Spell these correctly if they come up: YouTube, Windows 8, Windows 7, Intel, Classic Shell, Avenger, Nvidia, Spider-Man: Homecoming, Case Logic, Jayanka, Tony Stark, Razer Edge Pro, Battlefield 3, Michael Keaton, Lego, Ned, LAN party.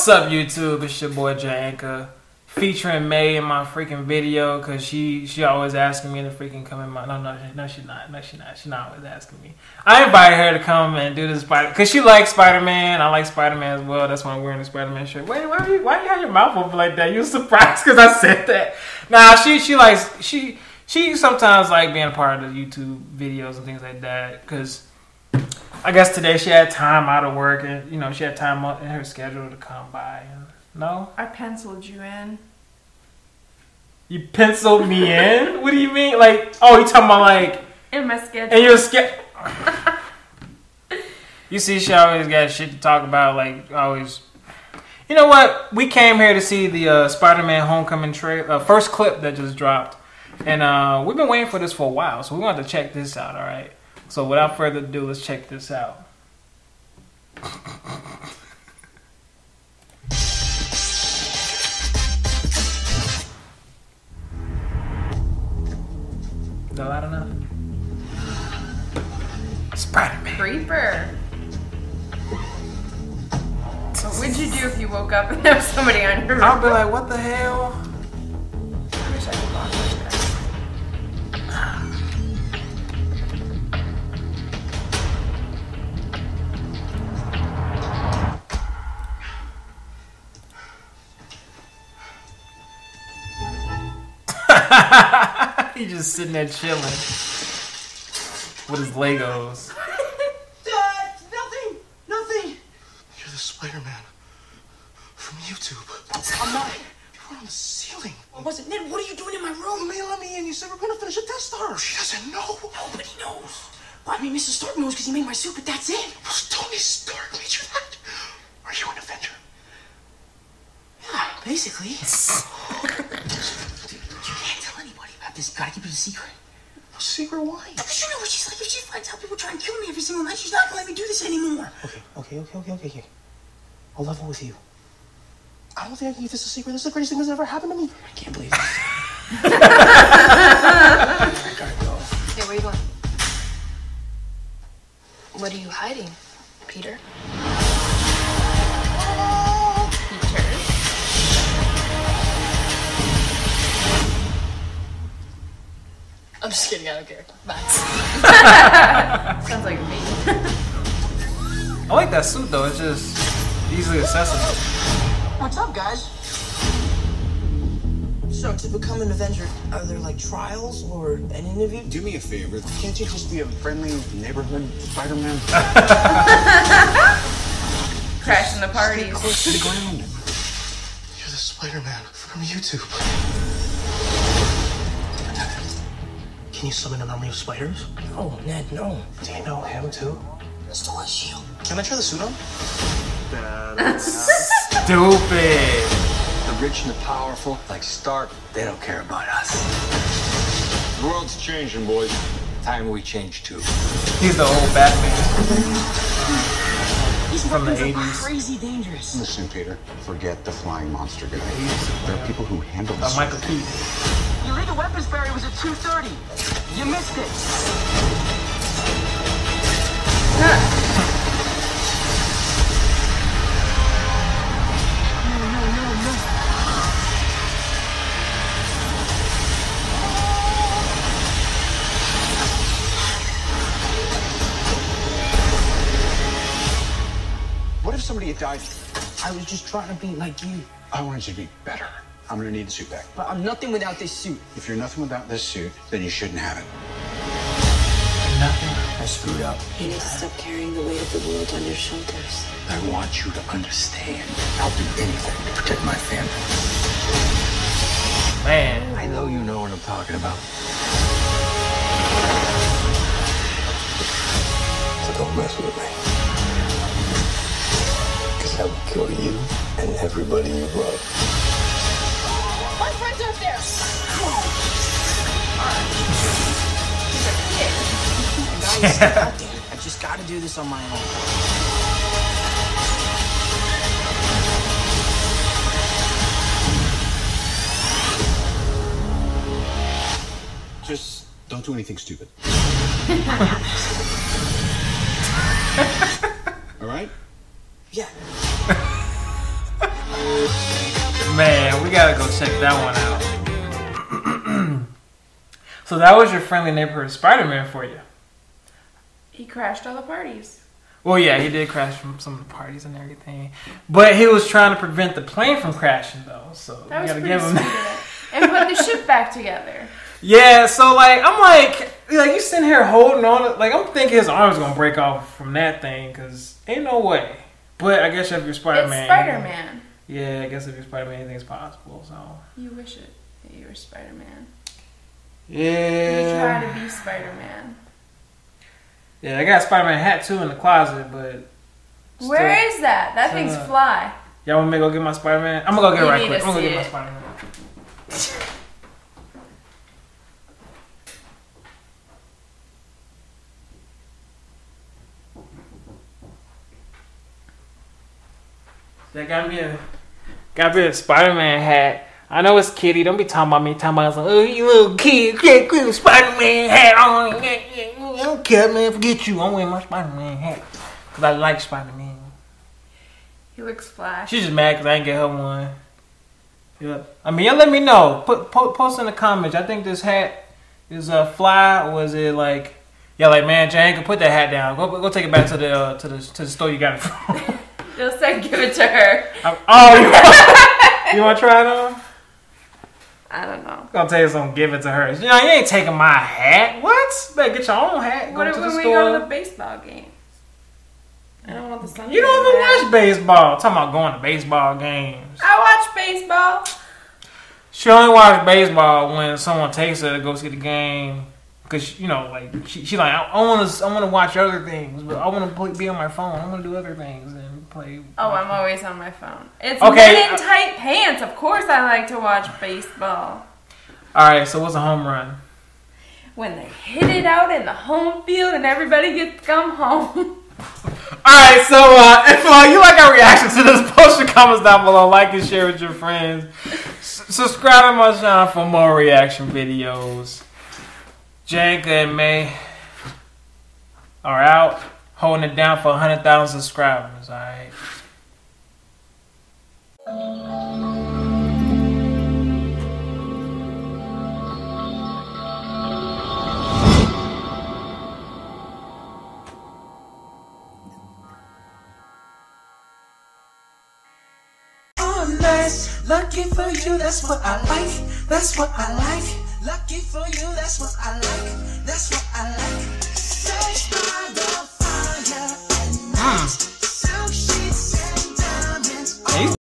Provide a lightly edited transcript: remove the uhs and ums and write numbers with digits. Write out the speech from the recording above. What's up, YouTube? It's your boy Jayanka, featuring May in my freaking video, cause she always asking me to freaking come in my. No, she's not. She's not always asking me. I invited her to come and do this cause she likes Spider-Man. I like Spider-Man as well. That's why I'm wearing the Spider-Man shirt. Wait, why you have your mouth open like that? You surprised cause I said that? Nah, she sometimes like being a part of the YouTube videos and things like that, cause I guess today she had time out of work, and you know she had time in her schedule to come by. No, I penciled you in. You penciled me in? What do you mean? Like, oh, you talking about like in my schedule? And your schedule. You see, she always got shit to talk about. Like, always. You know what? We came here to see the Spider-Man: Homecoming first clip that just dropped, and we've been waiting for this for a while, so we wanted to check this out. All right. So without further ado, let's check this out. No, I don't know. Spider-Man. Creeper. What would you do if you woke up and there was somebody on your roof? I'll be like, what the hell? I wish I could walk like that. He's just sitting there chilling with his Legos. Nothing. You're the Spider-Man from YouTube. I'm not. You were on the ceiling. I wasn't. Ned, what are you doing in my room? May let me in. You said we're gonna finish a Death Star. She doesn't know. Nobody knows. Well, I mean, Mr. Stark knows because he made my suit, but that's it. Well, Tony Stark made you that. Are you an Avenger? Yeah, basically. This gotta keep it a secret. No secret why? Because you know what she's like. If she finds out people try and kill me every single night, she's not gonna let me do this anymore. Okay. I'll level with you. I don't think I can keep this a secret. This is the greatest thing that's ever happened to me. I can't believe it. I gotta go. Hey, where are you going? What are you hiding, Peter? I'm just kidding, I don't care. Bye. Sounds like me. I like that suit though, it's just easily accessible. What's up, guys? So, to become an Avenger, are there like trials or an interview? Do me a favor, can't you just be a friendly neighborhood Spider-Man? Crashing the party. Close to the ground. You're the Spider-Man from YouTube. Can you summon an army of spiders? No, Ned, no. Do you know him too? That's the shield. Can I try the suit on? That's stupid. The rich and the powerful, like Stark, they don't care about us. The world's changing, boys. Time we change too. He's the old Batman. These from the 80s. Are crazy dangerous. Listen, Peter, forget the flying monster guy. There are people who handle this. Michael Keaton. Your legal weapons barrier was at 2:30. You missed it. No. What if somebody had died? I was just trying to be like you. I wanted you to be better. I'm gonna need the suit back. But I'm nothing without this suit. If you're nothing without this suit, then you shouldn't have it. Nothing. I screwed up. You need to stop carrying the weight of the world on your shoulders. I want you to understand. I'll do anything to protect my family. Man. I know you know what I'm talking about. So don't mess with me. Because I will kill you and everybody you love. My friends are there! These are kids. I've just got to do this on my own. Just don't do anything stupid. All right? Yeah. Man, we gotta go check that one out. So that was your friendly neighborhood Spider-Man for you. He crashed all the parties. Well, yeah, he did crash from some of the parties and everything. But he was trying to prevent the plane from crashing, though. So that was pretty sweet. And put the ship back together. Yeah, so like I'm like you sitting here holding on, like I'm thinking his arm's gonna break off from that thing, cause ain't no way. But I guess if you're Spider-Man, Spider-Man. Yeah, I guess if you're Spider-Man, anything's possible. So you wish it that you were Spider-Man. Yeah. You try to be Spider-Man. Yeah, I got a Spider-Man hat too in the closet, but still, where is that? That thing's fly. Y'all want me to go get my Spider-Man? I'm gonna go get it right quick. I'm gonna go get my Spider-Man. That got me a Spider-Man hat. I know it's kitty. Don't be talking about me. Talking about like, oh, you little kid, get Spider-Man hat on. I don't care, man. Forget you. I'm wearing my Spider-Man hat because I like Spider-Man. He looks fly. She's just mad because I didn't get her one. Yeah. I mean, y'all let me know. Post in the comments. I think this hat is a fly. Or was it like, yeah, like man, Jane, can put that hat down. Go take it back to the store you got it from. They'll say give it to her. You want to try it on? I don't know. I'm gonna tell you something. Give it to her. You know, you ain't taking my hat. What? Better get your own hat. What if when we go to the baseball game? I don't want the sun. You don't even watch baseball. I'm talking about going to baseball games. I watch baseball. She only watches baseball when someone takes her to go see the game. Cause you know, like she like I want to watch other things, but I want to be on my phone. I want to do other things and play. Oh, I'm always on my phone. It's okay. Men in tight pants. Of course, I like to watch baseball. All right, so what's a home run? When they hit it out in the home field and everybody gets to come home. Alright, so if you like our reaction to this, post your comments down below, like and share with your friends. Subscribe to my channel for more reaction videos. Janka and May are out holding it down for 100,000 subscribers, alright? Lucky for you, that's what I like. That's what I like. Lucky for you, that's what I like. That's what I like.